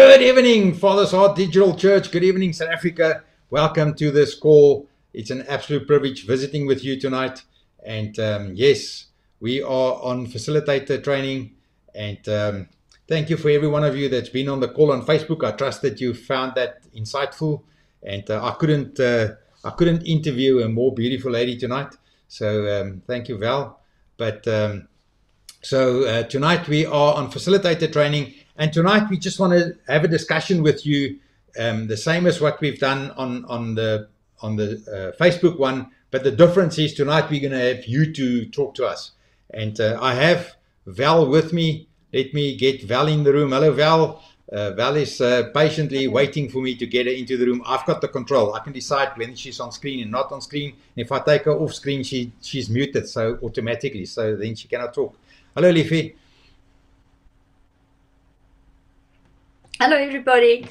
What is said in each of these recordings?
Good evening, Father's Heart Digital Church. Good evening, South Africa. Welcome to this call. It's an absolute privilege visiting with you tonight. And yes, we are on facilitator training. And thank you for every one of you that's been on the call on Facebook. I trust that you found that insightful. And I couldn't interview a more beautiful lady tonight. So thank you, Val. But so tonight we are on facilitator training. And tonight, we just want to have a discussion with you, the same as what we've done on the Facebook one. But the difference is tonight we're going to have you to talk to us. And I have Val with me. Let me get Val in the room. Hello, Val. Val is patiently waiting for me to get her into the room. I've got the control. I can decide when she's on screen and not on screen. And if I take her off screen, she's muted, so automatically. So then she cannot talk. Hello, Leafy. Hello everybody.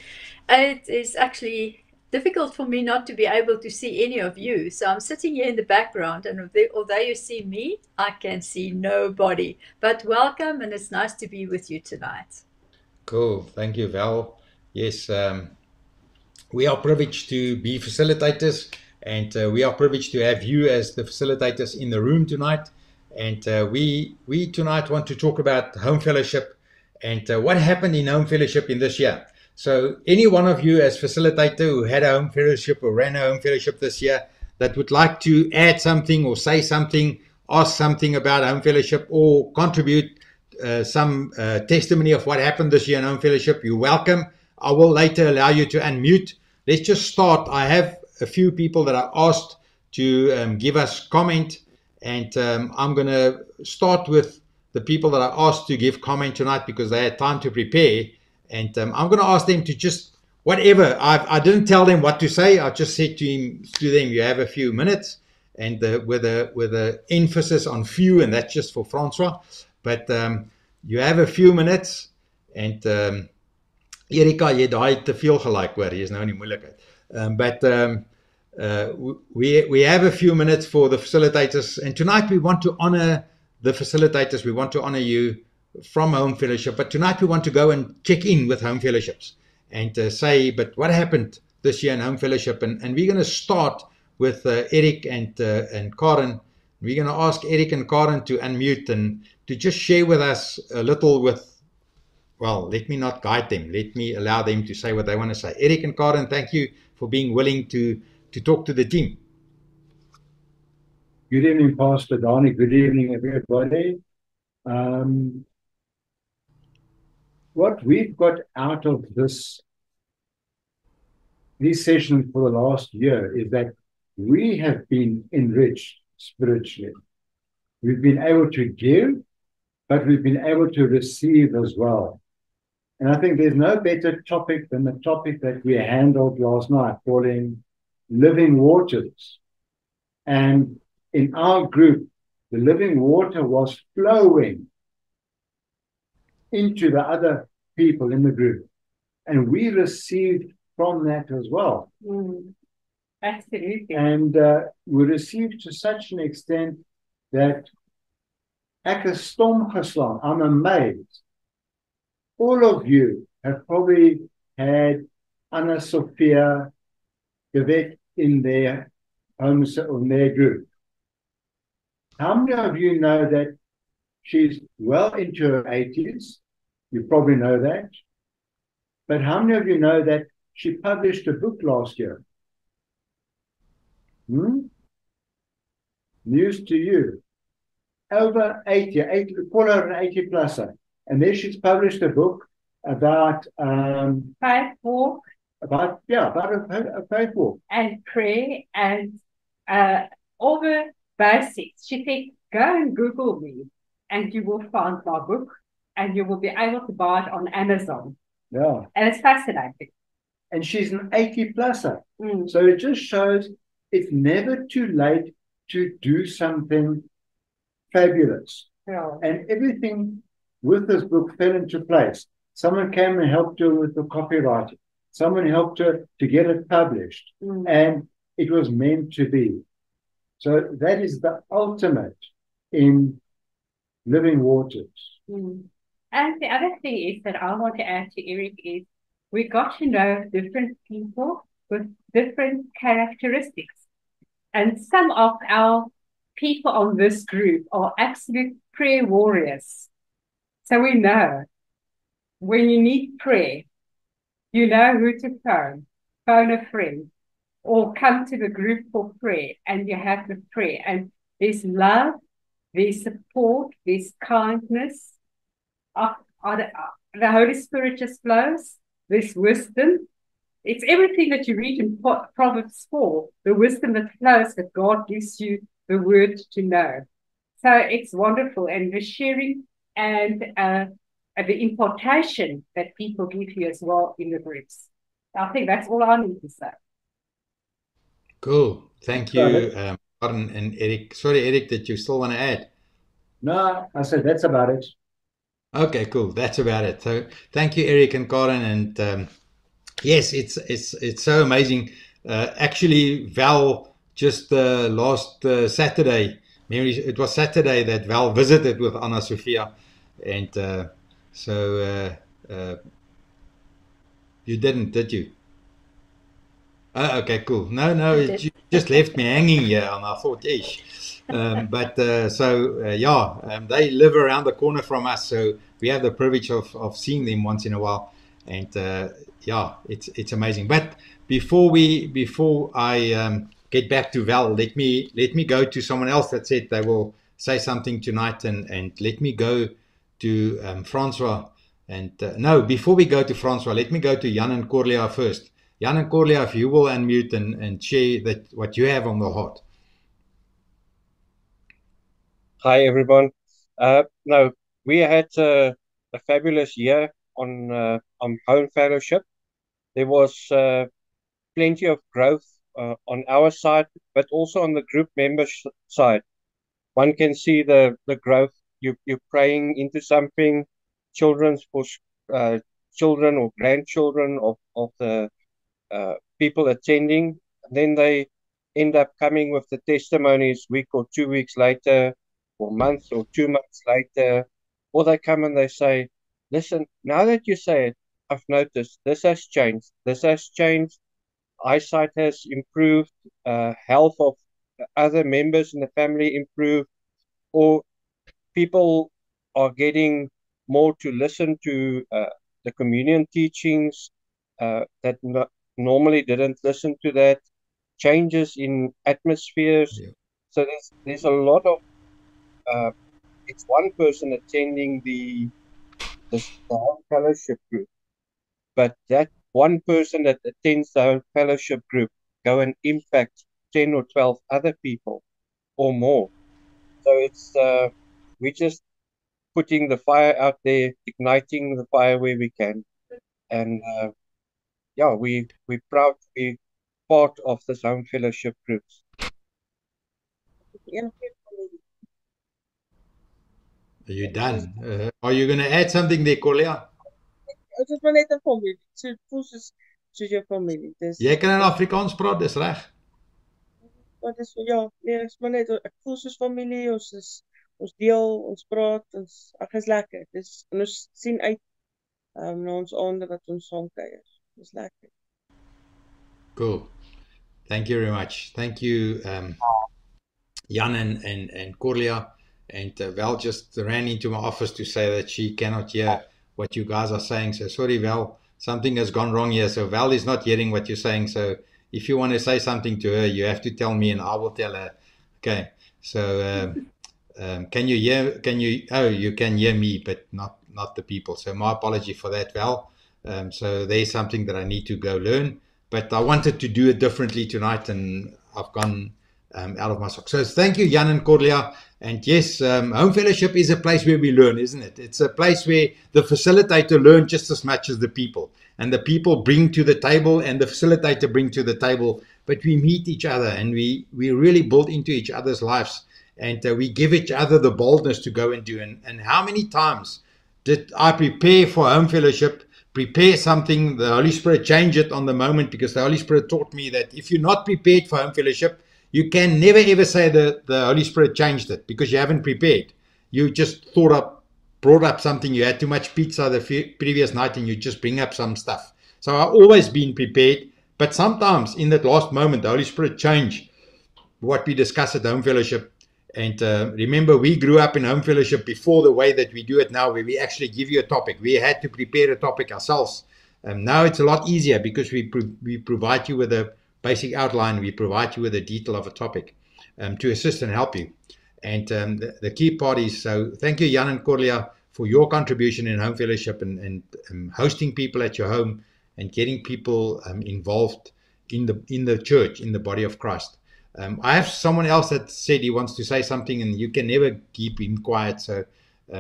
It is actually difficult for me not to be able to see any of you, so I'm sitting here in the background, and although you see me, I can see nobody. But welcome, and it's nice to be with you tonight. Cool, thank you, Val. Yes, we are privileged to be facilitators, and we are privileged to have you as the facilitators in the room tonight. And we tonight want to talk about home fellowship and what happened in home fellowship in this year. So any one of you as facilitator who had a home fellowship or ran a home fellowship this year that would like to add something or say something, ask something about home fellowship, or contribute some testimony of what happened this year in home fellowship, you're welcome. I will later allow you to unmute. Let's just start. I have a few people that I asked to give us comment, and I'm going to start with the people that I asked to give comment tonight because they had time to prepare. And I'm going to ask them to just whatever. I didn't tell them what to say. I just said to them, you have a few minutes, and with an emphasis on few, and that's just for Francois. But you have a few minutes. And Erika, jy daai te veel gelyk hoor, hier is nou nie moeilikheid. But we have a few minutes for the facilitators, and tonight we want to honor the facilitators. We want to honor you from home fellowship, but tonight we want to go and check in with home fellowships and say, but what happened this year in home fellowship? And we're going to start with Eric and Karen. We're going to ask Eric and Karen to unmute and to just share with us a little with, well, let me not guide them. Let me allow them to say what they want to say. Eric and Karen, thank you for being willing to talk to the team. Good evening, Pastor Donnie. Good evening, everybody. What we've got out of this session for the last year is that we have been enriched spiritually. We've been able to give, but we've been able to receive as well. And I think there's no better topic than the topic that we handled last night, calling living waters. And in our group, the living water was flowing into the other people in the group. And we received from that as well. Mm, absolutely. And we received to such an extent that ek is stom geslaan. I'm amazed. All of you have probably had Anna Sophia Gavet in their homes or in their group. How many of you know that she's well into her 80s? You probably know that. But how many of you know that she published a book last year? Hmm? News to you. Over 80, call her an 80-pluser. And then she's published a book about... faith walk. About a faith walk. And prayer and all the basics. She said, go and Google me, and you will find my book, and you will be able to buy it on Amazon. Yeah. And it's fascinating. And she's an 80-pluser. Mm. So it just shows it's never too late to do something fabulous. Yeah. And everything with this book fell into place. Someone came and helped her with the copywriting. Someone helped her to get it published. Mm. And it was meant to be. So that is the ultimate in living waters. Mm. And the other thing is that I want to add to Eric is we got to know different people with different characteristics. And some of our people on this group are absolute prayer warriors. So we know when you need prayer, you know who to phone a friend, or come to the group for prayer, and you have the prayer. And there's love, there's support, there's kindness. The Holy Spirit just flows, there's wisdom. It's everything that you read in Proverbs 4, the wisdom that flows, that God gives you the word to know. So it's wonderful. And the sharing and the importation that people give you as well in the groups. I think that's all I need to say. Cool. Thank you, Warren and Eric. Sorry, Eric, did you still want to add? No, I said that's about it. Okay, cool. That's about it. So thank you, Eric and Karen. And yes, it's so amazing. Actually, Val, just last Saturday, maybe it was Saturday that Val visited with Anna Sophia. And so you didn't, did you? Oh, okay, cool. No, you just left me hanging here, and I thought, yes. They live around the corner from us, so we have the privilege of seeing them once in a while. And it's amazing. But before I get back to Val, let me go to someone else that said they will say something tonight, and let me go to Francois. And no, before we go to Francois, let me go to Jan and Corlia first. Jan and Corlia, if you will unmute and share that what you have on the heart. Hi everyone. We had a fabulous year on Home Fellowship. There was plenty of growth on our side, but also on the group members side. One can see the growth. You're praying into something, children or grandchildren of the people attending, and then they end up coming with the testimonies week or 2 weeks later, or month or 2 months later, or they come and they say, listen, now that you say it, I've noticed this has changed, eyesight has improved, health of other members in the family improved, or people are getting more to listen to the communion teachings that normally didn't listen to, that changes in atmospheres. Yeah. So there's a lot of it's one person attending the Home Fellowship group, but that one person that attends the Home Fellowship group go and impact 10 or 12 other people or more. So it's we're just putting the fire out there, igniting the fire where we can, and we're proud to be part of this Home Fellowship group. Yeah. Are you done? Are you going to add something there, Corlia? I just want to add a formule. It pushes to your family. Jy kan in Afrikaans praat, dis reg. Wat is ja, nee, is maar net ek voel soos familie, ons deel, ons praat, ag, is lekker. Dis ons sien uit na ons aande wat ons saam kuier. Dis lekker. Cool. Thank you very much. Thank you Jan and Corlia. And Val just ran into my office to say that she cannot hear what you guys are saying. So sorry, Val, something has gone wrong here. So Val is not hearing what you're saying. So if you want to say something to her, you have to tell me and I will tell her. Okay. So can you hear? Can you? Oh, you can hear me, but not the people. So my apology for that, Val. So there's something that I need to go learn. But I wanted to do it differently tonight, and I've gone out of my socks. So thank you, Jan and Corlia. And yes, Home Fellowship is a place where we learn, isn't it? It's a place where the facilitator learns just as much as the people. And the people bring to the table and the facilitator bring to the table. But we meet each other and we really build into each other's lives. And we give each other the boldness to go and do. And how many times did I prepare for Home Fellowship, prepare something, the Holy Spirit changed it on the moment, because the Holy Spirit taught me that if you're not prepared for Home Fellowship, you can never ever say that the Holy Spirit changed it, because you haven't prepared. You just brought up something. You had too much pizza the previous night and you just bring up some stuff. So I've always been prepared, but sometimes in that last moment, the Holy Spirit changed what we discuss at home fellowship. And remember, we grew up in home fellowship before the way that we do it now, where we actually give you a topic. We had to prepare a topic ourselves. Now it's a lot easier because we provide you with a basic outline. We provide you with a detail of a topic to assist and help you. And the key part is, so thank you, Jan and Corlia, for your contribution in home fellowship and hosting people at your home and getting people involved in the church, in the body of Christ. I have someone else that said he wants to say something, and you can never keep him quiet. So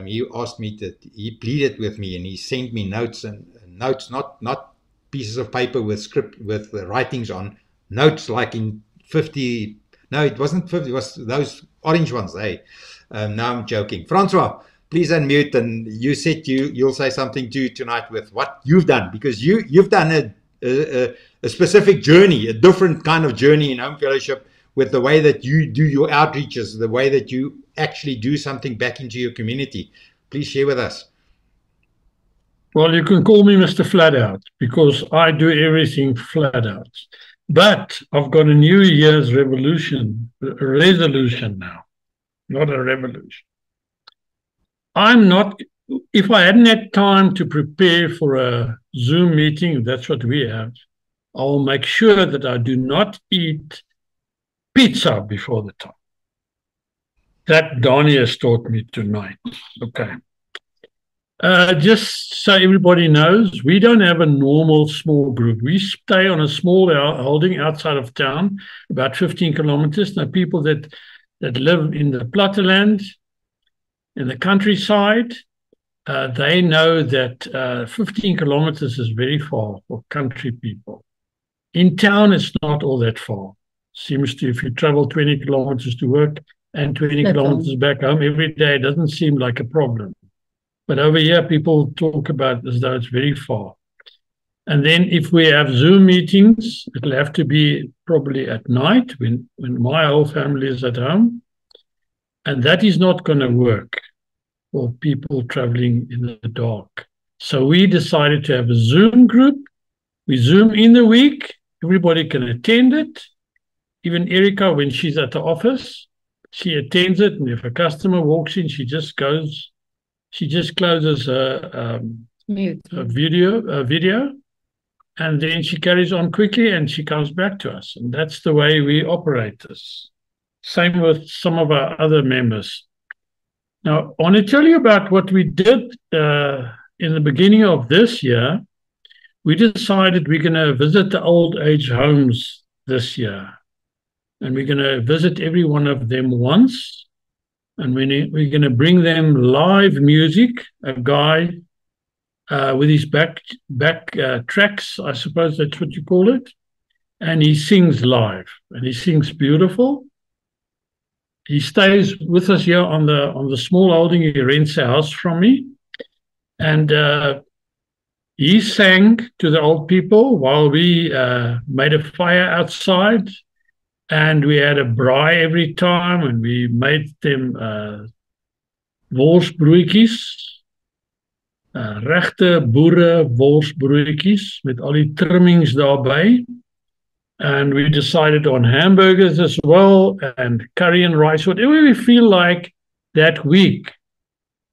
he asked me that he pleaded with me, and he sent me notes and notes, not pieces of paper with script with writings on, notes like in 50. No, it wasn't 50. It was those orange ones. Hey, now I'm joking. Francois, please unmute, and you said you'll say something too tonight with what you've done, because you've done a specific journey, a different kind of journey in home fellowship, with the way that you do your outreaches, the way that you actually do something back into your community. Please share with us. Well, you can call me Mr. Flat Out, because I do everything flat out. But I've got a New Year's resolution now, not a revolution. I'm not, if I hadn't had time to prepare for a Zoom meeting, that's what we have, I'll make sure that I do not eat pizza before the time. That Donnie has taught me tonight. Okay. Just so everybody knows, we don't have a normal small group. We stay on a small holding outside of town, about 15 kilometers. Now, people that live in the platteland, in the countryside, they know that 15 kilometers is very far for country people. In town, it's not all that far. Seems to, if you travel 20 kilometers to work and 20 kilometers back home every day, it doesn't seem like a problem. But over here, people talk about as though it's very far. And then if we have Zoom meetings, it'll have to be probably at night when my whole family is at home. And that is not going to work for people traveling in the dark. So we decided to have a Zoom group. We Zoom in the week. Everybody can attend it. Even Erica, when she's at the office, she attends it, and if a customer walks in, she just closes her video, and then she carries on quickly, and she comes back to us. And that's the way we operate this. Same with some of our other members. Now, I want to tell you about what we did in the beginning of this year. We decided we're going to visit the old age homes this year. And we're going to visit every one of them once. And we're going to bring them live music, a guy with his back tracks, I suppose that's what you call it. And he sings live, and he sings beautiful. He stays with us here on the small holding. He rents a house from me. And he sang to the old people while we made a fire outside. And we had a braai every time, and we made them wolfsbroekies, rechte boere wolfsbroekies with all die trimmings daarby. And we decided on hamburgers as well, and curry and rice, whatever we feel like that week.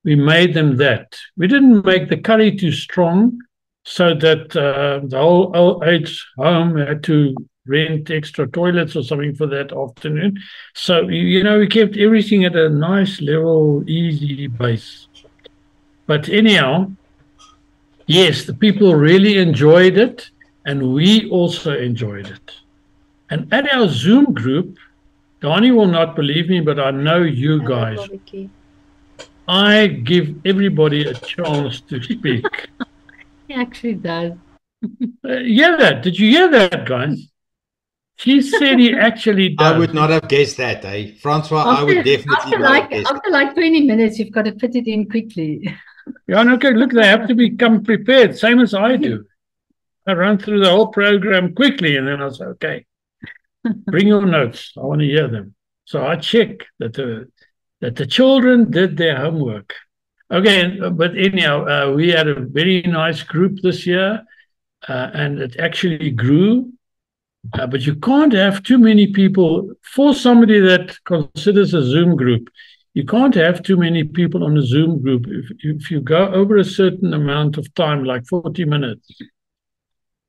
We made them that. We didn't make the curry too strong, so that the whole old age home had to rent extra toilets or something for that afternoon. So, you know, we kept everything at a nice level, easy base. But anyhow, yes, the people really enjoyed it, and we also enjoyed it. And at our Zoom group, Donnie will not believe me, but I know you guys. I give everybody a chance to speak. He actually does. Yeah, that. Did you hear that, guys? She said he actually does. I would not have guessed that, eh? Francois, After like 20 minutes, you've got to fit it in quickly. Yeah, and okay, look, they have to become prepared, same as I do. I run through the whole program quickly, and then I say, okay, bring your notes. I want to hear them. So I check that the children did their homework. Okay, but anyhow, we had a very nice group this year. and it actually grew. But you can't have too many people. For somebody that considers a Zoom group, you can't have too many people on a Zoom group. If you go over a certain amount of time, like 40 minutes,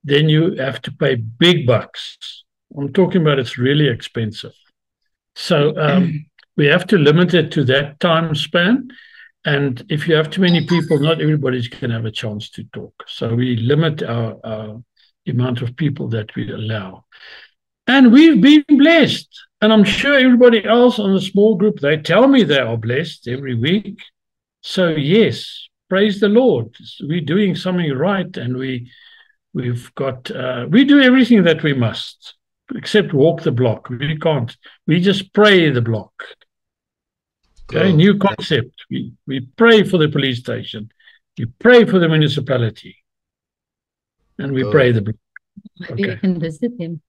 then you have to pay big bucks. I'm talking about it's really expensive. So we have to limit it to that time span. And if you have too many people, not everybody's going to have a chance to talk. So we limit our amount of people that we allow. And we've been blessed. And I'm sure everybody else on the small group, they tell me they are blessed every week. So yes, praise the Lord. We're doing something right, and we do everything that we must, except walk the block. We can't. We just pray the block. Okay, cool. New concept. We pray for the police station. We pray for the municipality. And we pray the block. Maybe we can visit him.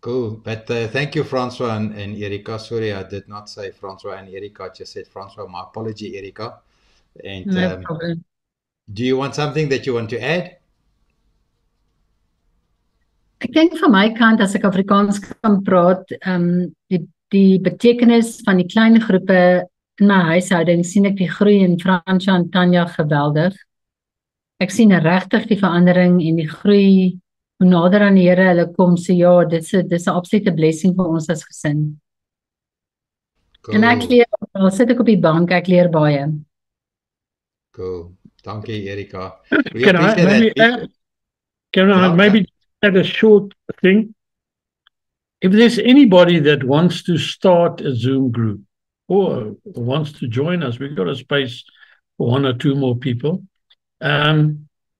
Cool. But thank you, Francois and Erika. Sorry, I did not say Francois and Erika. I just said Francois. My apology, Erika. And, no problem. Do you want something that you want to add? Ek dink van my kant as ek Afrikaans kan praat, die betekenis van die klein groepe in my huishouding sien ek die groei in Fransja en Tanya geweldig. Ek sien regtig die verandering en die groei hoe nader aan die Here hulle kom, so ja, dis 'n absolute blessing vir ons as gesin. Cool. En ek leer, al sit ek op die bank, ek leer baie. Cool. Dankie, Erika. Can I maybe add a short thing? If there's anybody that wants to start a Zoom group or wants to join us, we've got a space for 1 or 2 more people.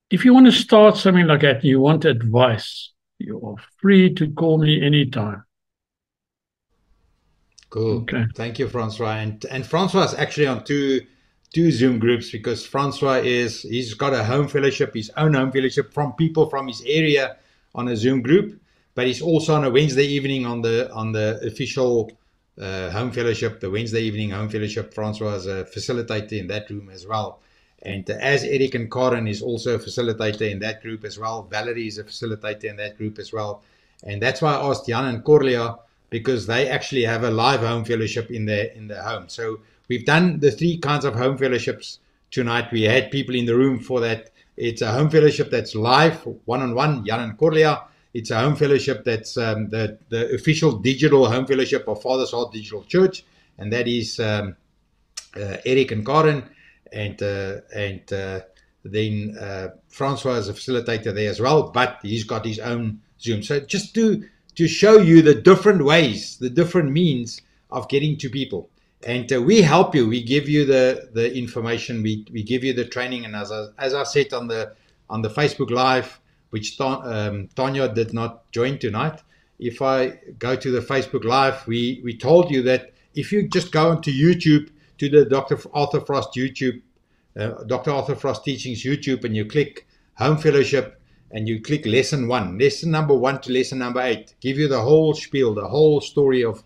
If you want to start something like that, you want advice, you're free to call me anytime. Cool. Okay. Thank you, Francois. And Francois is actually on two Zoom groups, because Francois he's got a home fellowship, his own home fellowship from people from his area on a Zoom group, but he's also on a Wednesday evening on the official home fellowship, the Wednesday evening home fellowship. Francois is a facilitator in that room as well. And as Eric and Karen is also a facilitator in that group as well. Valerie is a facilitator in that group as well. And that's why I asked Jan and Corlia, because they actually have a live home fellowship in their home. So we've done the 3 kinds of home fellowships tonight. We had people in the room for that. It's a home fellowship that's live, one-on-one, Jan and Corlia. It's a home fellowship that's the official digital home fellowship of Father's Heart Digital Church. And that is Eric and Karen. And then Francois is a facilitator there as well, but he's got his own Zoom. So just to show you the different ways, the different means of getting to people. And we help you. We give you the information. We give you the training. And as I said on the Facebook Live, which Tanya did not join tonight, if I go to the Facebook Live, we told you that if you just go onto YouTube, to the Dr. Arthur Frost YouTube, Dr. Arthur Frost Teachings YouTube, and you click Home Fellowship, and you click Lesson 1, Lesson number 1 to Lesson number 8, give you the whole spiel, the whole story of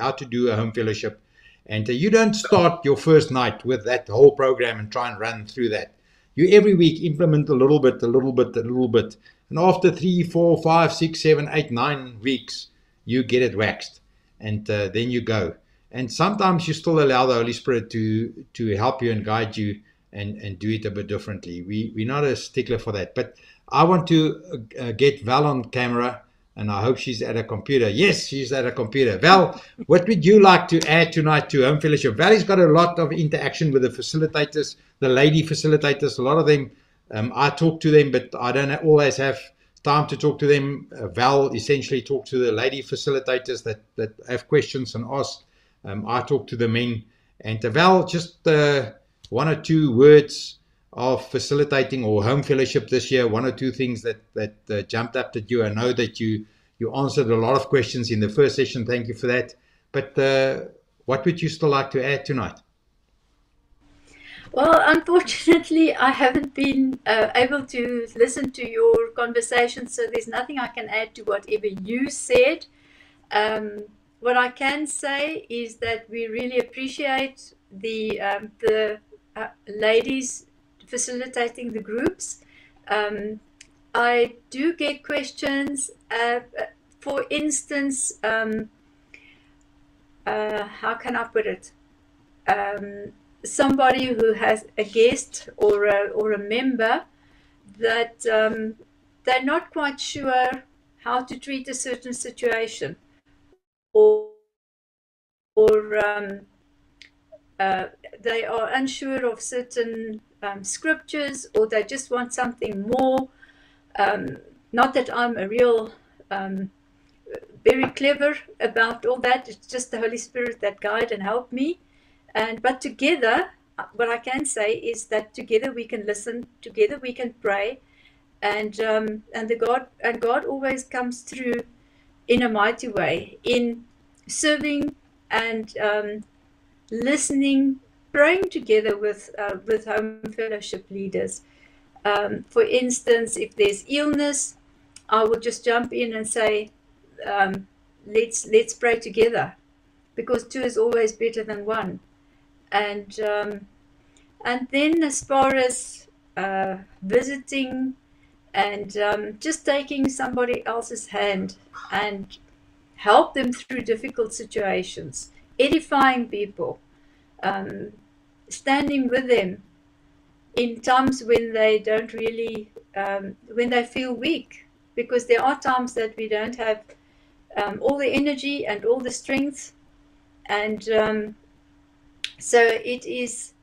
how to do a home fellowship. And you don't start your first night with that whole program and try and run through that. You every week implement a little bit, a little bit, a little bit. And after 3, 4, 5, 6, 7, 8, 9 weeks, you get it waxed. And then you go. And sometimes you still allow the Holy Spirit to help you and guide you and do it a bit differently. We're not a stickler for that. But I want to get Val on camera, and I hope she's at a computer. Yes, she's at a computer. Val, what would you like to add tonight to Home Fellowship? Val's got a lot of interaction with the facilitators, the lady facilitators, a lot of them. I talk to them, but I don't always have time to talk to them. Val essentially talks to the lady facilitators that have questions and ask. I talk to the men. And Val, just 1 or 2 words of facilitating or home fellowship this year, 1 or 2 things that jumped up at you. I know that you answered a lot of questions in the first session. Thank you for that. But what would you still like to add tonight? Well, unfortunately, I haven't been able to listen to your conversation, so there's nothing I can add to whatever you said. What I can say is that we really appreciate the ladies facilitating the groups. I do get questions, for instance, how can I put it? Somebody who has a guest or a member that they're not quite sure how to treat a certain situation, or they are unsure of certain scriptures, or they just want something more. Not that I'm a real very clever about all that. It's just the Holy Spirit that guide and help me. But together, what I can say is that together we can listen, together we can pray, and God always comes through in a mighty way in serving and listening, praying together with home fellowship leaders. For instance, if there's illness, I will just jump in and say, let's pray together, because two is always better than one. And then as far as visiting and just taking somebody else's hand and help them through difficult situations, edifying people, standing with them in times when they don't really, when they feel weak, because there are times that we don't have all the energy and all the strength, and so it's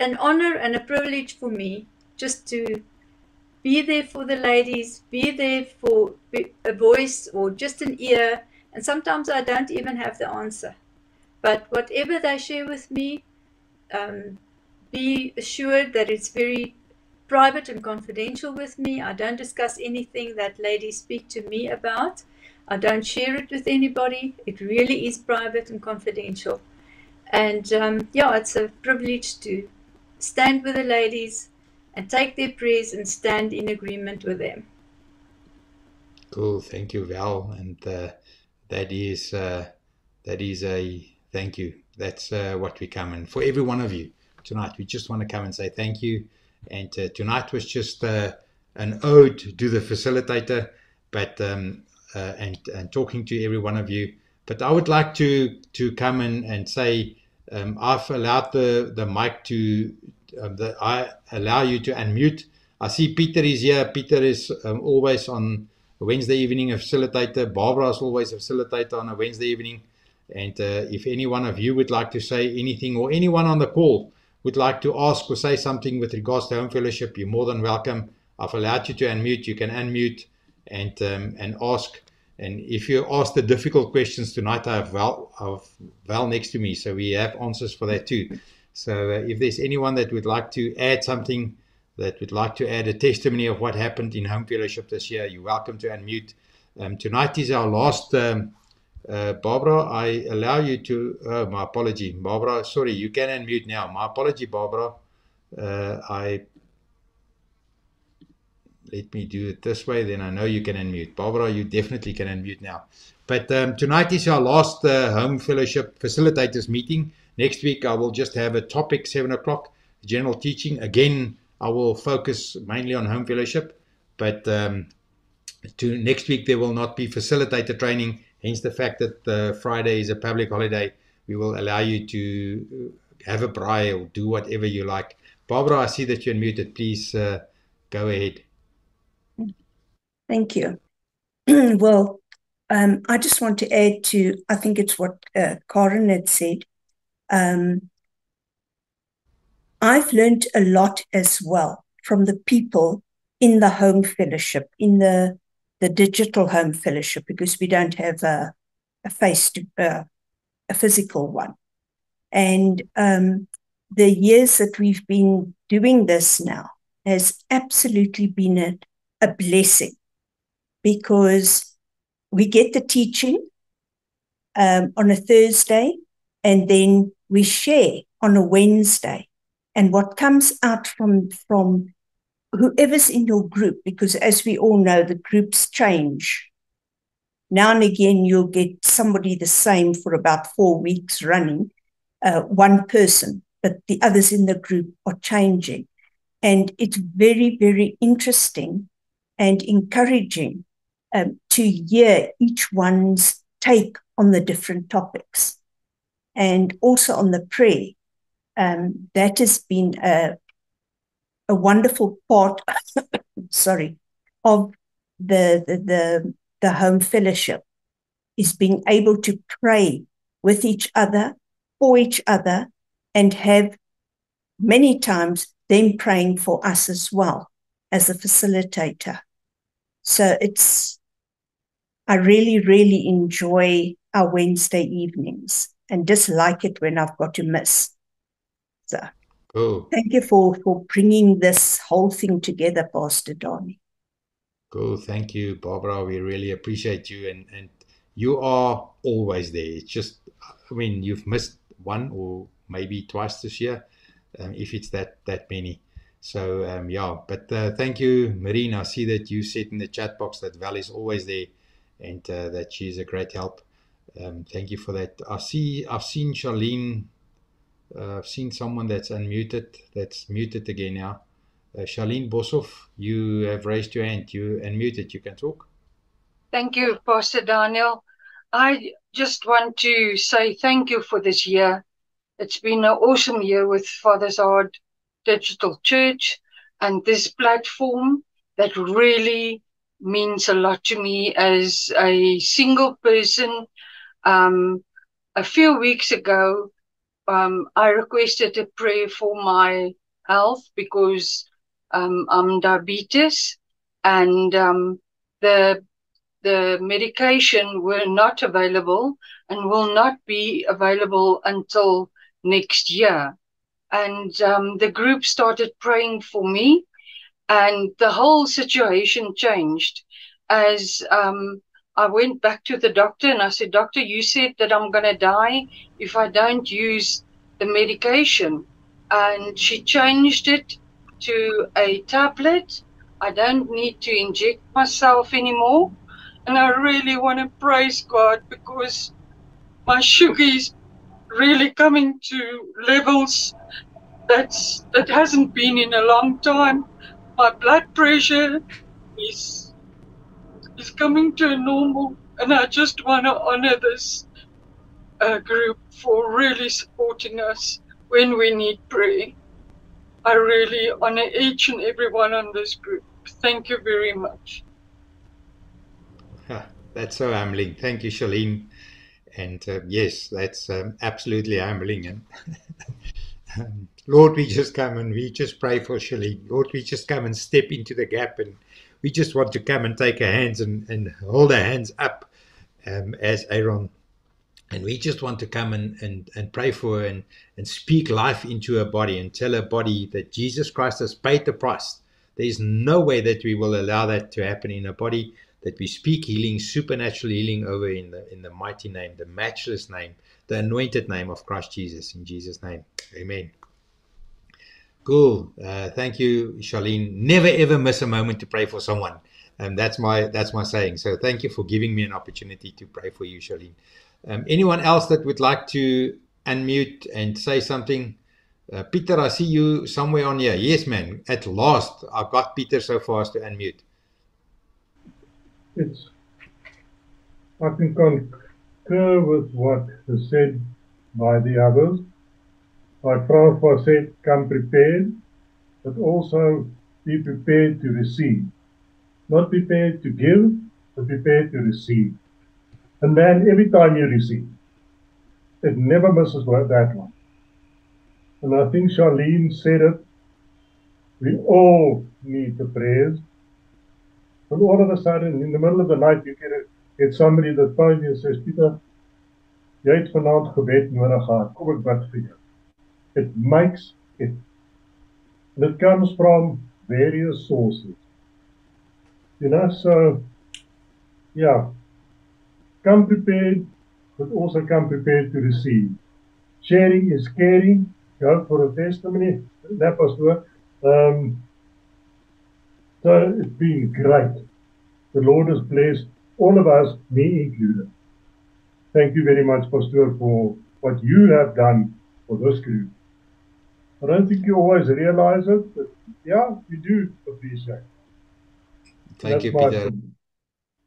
an honor and a privilege for me just to be there for the ladies, be there for a voice or just an ear. And sometimes I don't even have the answer, but whatever they share with me, be assured that it's very private and confidential with me. I don't discuss anything that ladies speak to me about. I don't share it with anybody. It really is private and confidential. And yeah, it's a privilege to stand with the ladies and take their prayers and stand in agreement with them. Cool. Thank you, Val. And that is a thank you. That's what we come in for every one of you tonight. We just want to come and say thank you. And tonight was just an ode to the facilitator, but and talking to every one of you. But I would like to come in and say I've allowed the mic to I allow you to unmute. I see Peter is here. Peter is always on Wednesday evening a facilitator. Barbara is always a facilitator on a Wednesday evening. And if any one of you would like to say anything, or anyone on the call would like to ask or say something with regards to home fellowship, you're more than welcome. I've allowed you to unmute. You can unmute and ask. And if you ask the difficult questions tonight, I have Val next to me, so we have answers for that too. So if there's anyone that would like to add something, that would like to add a testimony of what happened in Home Fellowship this year, you're welcome to unmute. Tonight is our last, Barbara, I allow you to, my apology, Barbara, sorry, you can unmute now. My apology, Barbara. Let me do it this way, then I know you can unmute. Barbara, you definitely can unmute now. But tonight is our last Home Fellowship Facilitators meeting. Next week, I will just have a topic, 7 o'clock, general teaching. Again, I will focus mainly on Home Fellowship. But to next week, there will not be facilitator training. Hence the fact that Friday is a public holiday. We will allow you to have a braai or do whatever you like. Barbara, I see that you're unmuted. Please go ahead. Thank you. Well, I just want to add to, I think it's what Karen had said. I've learned a lot as well from the people in the home fellowship, in the digital home fellowship, because we don't have a physical one. And the years that we've been doing this now has absolutely been a blessing, because we get the teaching on a Thursday, and then we share on a Wednesday. And what comes out from whoever's in your group, because as we all know, the groups change. Now and again, you'll get somebody the same for about 4 weeks running, one person, but the others in the group are changing. And it's very, very interesting and encouraging to hear each one's take on the different topics and also on the prayer. That has been a wonderful part of the home fellowship, is being able to pray with each other, for each other, and have many times them praying for us as well as a facilitator. So I really, really enjoy our Wednesday evenings and dislike it when I've got to miss. So thank you for bringing this whole thing together, Pastor Donnie. Cool. Thank you, Barbara. We really appreciate you. And you are always there. It's just, I mean, you've missed one or maybe twice this year, if it's that many. So, yeah. But thank you, Marina. I see that you said in the chat box that Val is always there and that she's a great help. Thank you for that. I've seen Charlene. I've seen someone that's muted again now. Charlene Bosov, you have raised your hand. You unmuted. You can talk. Thank you, Pastor Daniel. I just want to say thank you for this year. It's been an awesome year with Father's Heart Digital Church and this platform that really means a lot to me as a single person. A few weeks ago, I requested a prayer for my health because I'm diabetes, and the medication were not available and will not be available until next year. And the group started praying for me, and the whole situation changed as I went back to the doctor and I said, "Doctor, you said that I'm going to die if I don't use the medication." And she changed it to a tablet. I don't need to inject myself anymore. And I really want to praise God because my sugar is really coming to levels that hasn't been in a long time. My blood pressure is coming to a normal, and I just want to honor this group for really supporting us when we need prayer. I really honor each and everyone on this group. Thank you very much. That's so humbling. Thank you, Charlene. And yes, that's absolutely humbling. And Lord, we just come and we just pray for Charlene. Lord, we just come and step into the gap, and we just want to come and take our hands and hold our hands up as Aaron. And we just want to come and pray for her and speak life into her body and tell her body that Jesus Christ has paid the price. There is no way that we will allow that to happen in her body, that we speak healing, supernatural healing over in the mighty name, the matchless name, the anointed name of Christ Jesus. In Jesus' name, amen. Cool. Thank you, Charlene. Never, ever miss a moment to pray for someone. And that's my saying. So thank you for giving me an opportunity to pray for you, Charlene. Anyone else that would like to unmute and say something? Peter, I see you somewhere on here. Yes, man. At last, I've got Peter so far as to unmute. Yes. I can concur with what is said by the others. Like Francois said, come prepared, but also be prepared to receive. Not prepared to give, but prepared to receive. And then every time you receive, it never misses that one. And I think Charlene said it, we all need the prayers. But all of a sudden, in the middle of the night, you get somebody that phones you and says, "Peter, jy het vanaand gebed nodig gehad. Kom ek bid vir jou." It makes it. And it comes from various sources. You know, so, yeah. Come prepared, but also come prepared to receive. Sharing is caring. Go for a testimony. That was good. So it's been great. The Lord has blessed all of us, me included. Thank you very much, Pastor, for what you have done for this group. I don't think you always realize it, but yeah, you do appreciate it. Thank you, Peter. Opinion.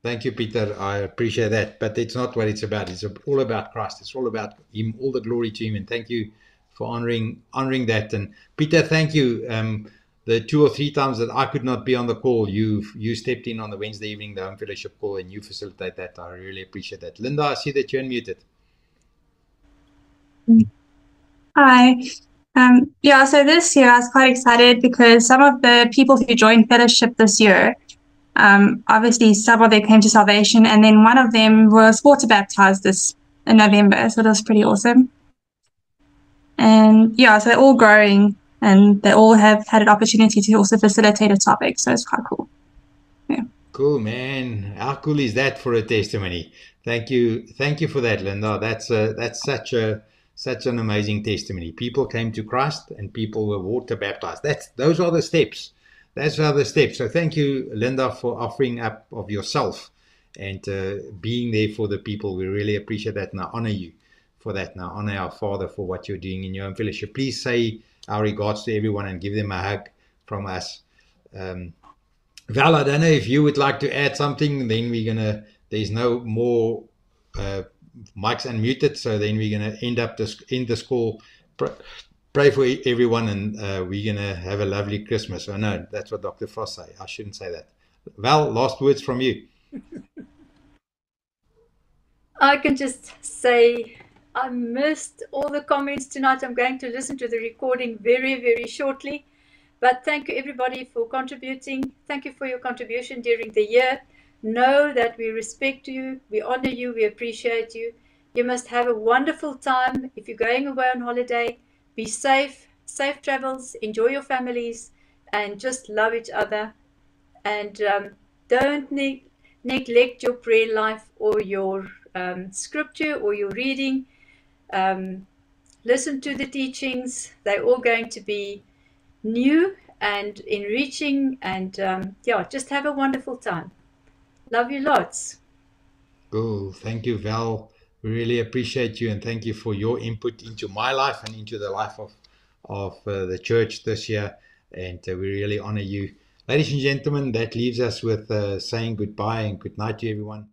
Thank you, Peter. I appreciate that, but it's not what it's about. It's all about Christ. It's all about Him, all the glory to Him, and thank you for honoring that. And Peter, thank you. The 2 or 3 times that I could not be on the call, you stepped in on the Wednesday evening, the Home Fellowship call, and you facilitate that. I really appreciate that. Linda, I see that you're unmuted. Hi. Yeah, so this year I was quite excited because some of the people who joined Fellowship this year, obviously some of them came to salvation, and then one of them was water baptized this in November, so it was pretty awesome. And yeah, so they're all growing, and they all have had an opportunity to also facilitate a topic, so it's quite cool. Yeah. Cool, man. How cool is that for a testimony? Thank you. Thank you for that, Linda. That's such an amazing testimony. People came to Christ and people were water baptized. Those are the steps. Those are the steps. So thank you, Linda, for offering up of yourself and being there for the people. We really appreciate that, and I honor you for that. Now honor our Father for what you're doing in your own Fellowship. Please say our regards to everyone and give them a hug from us. Val, I don't know if you would like to add something. Then we're gonna. There's no more. Mike's unmuted, so then we're going to end this call. Pray for everyone, and we're going to have a lovely Christmas. I know that's what Dr. Frost say. I shouldn't say that. Val, last words from you. I can just say I missed all the comments tonight. I'm going to listen to the recording very, very shortly. But thank you, everybody, for contributing. Thank you for your contribution during the year. Know that we respect you, we honor you, we appreciate you. You must have a wonderful time. If you're going away on holiday, be safe, safe travels, enjoy your families, and just love each other. And don't neglect your prayer life or your scripture or your reading. Listen to the teachings. They're all going to be new and enriching, and yeah, just have a wonderful time. Love you lots. Cool. Thank you, Val. We really appreciate you, and thank you for your input into my life and into the life of the church this year. And we really honor you. Ladies and gentlemen, that leaves us with saying goodbye and good night to everyone.